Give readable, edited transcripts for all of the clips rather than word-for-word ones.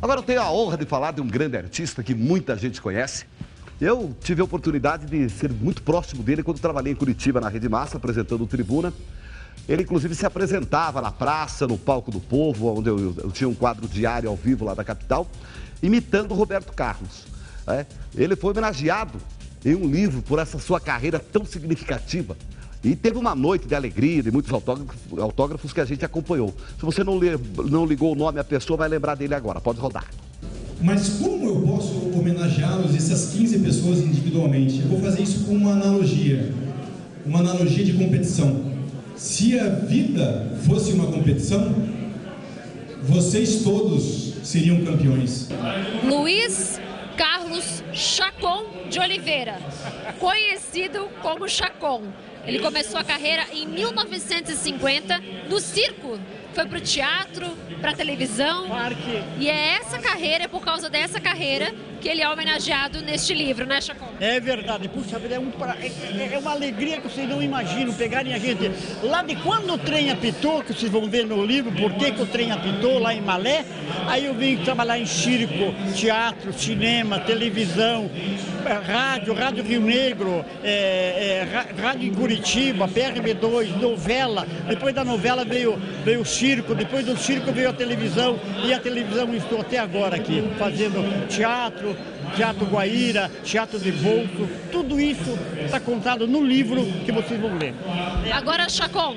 Agora eu tenho a honra de falar de um grande artista que muita gente conhece. Eu tive a oportunidade de ser muito próximo dele quando trabalhei em Curitiba na Rede Massa, apresentando o Tribuna. Ele, inclusive, se apresentava na praça, no Palco do Povo, onde eu tinha um quadro diário ao vivo lá da capital, imitando o Roberto Carlos. É. Ele foi homenageado em um livro por essa sua carreira tão significativa. E teve uma noite de alegria, de muitos autógrafos que a gente acompanhou. Se você não ligou o nome, a pessoa vai lembrar dele agora. Pode rodar. Mas como eu posso homenageá-los, essas 15 pessoas individualmente? Eu vou fazer isso com uma analogia de competição. Se a vida fosse uma competição, vocês todos seriam campeões. Luiz Carlos Chacon de Oliveira, conhecido como Chacon. Ele começou a carreira em 1950 no circo, foi para o teatro, para a televisão. E é essa carreira, é por causa dessa carreira que ele é homenageado neste livro, né, Chacon? É verdade, puxa vida, é uma alegria que vocês não imaginam pegarem a gente. Lá de quando o trem apitou, que vocês vão ver no livro, por que o trem apitou lá em Malé, aí eu vim trabalhar em circo, teatro, cinema, televisão, rádio, Rádio Rio Negro, rádio em Curitiba, BRB2, novela, depois da novela veio o circo, depois do circo veio a televisão, e a televisão estou até agora aqui, fazendo teatro, Teatro Guaíra, Teatro de Bolso, tudo isso está contado no livro que vocês vão ler. Agora, Chacon,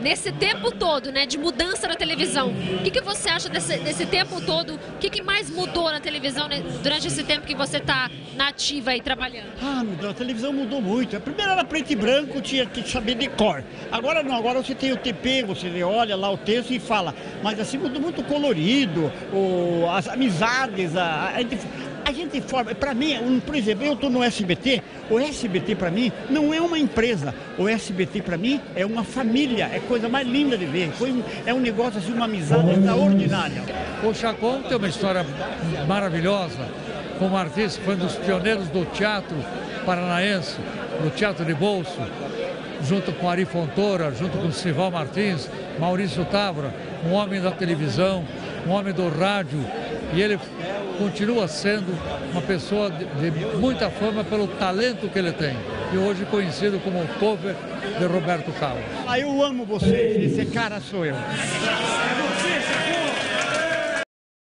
nesse tempo todo, né, de mudança na televisão, o que você acha desse tempo todo? O que mais mudou na televisão, né, durante esse tempo que você está na ativa e trabalhando? Ah, meu Deus, a televisão mudou muito. A primeira era preto e branco, tinha que saber de cor. Agora não, agora você tem o TP, você olha lá o texto e fala. Mas assim, mudou muito colorido, as amizades, a gente forma, para mim, por exemplo, eu estou no SBT, o SBT para mim não é uma empresa, o SBT para mim é uma família, é coisa mais linda de ver, é um negócio assim, uma amizade extraordinária. O Chacon tem uma história maravilhosa como artista, foi um dos pioneiros do teatro paranaense, do teatro de bolso, junto com Ari Fontoura, junto com Sival Martins, Maurício Tavra, um homem da televisão, um homem do rádio, e ele continua sendo uma pessoa de muita fama pelo talento que ele tem. E hoje conhecido como o cover de Roberto Carlos. Eu amo vocês, esse cara sou eu.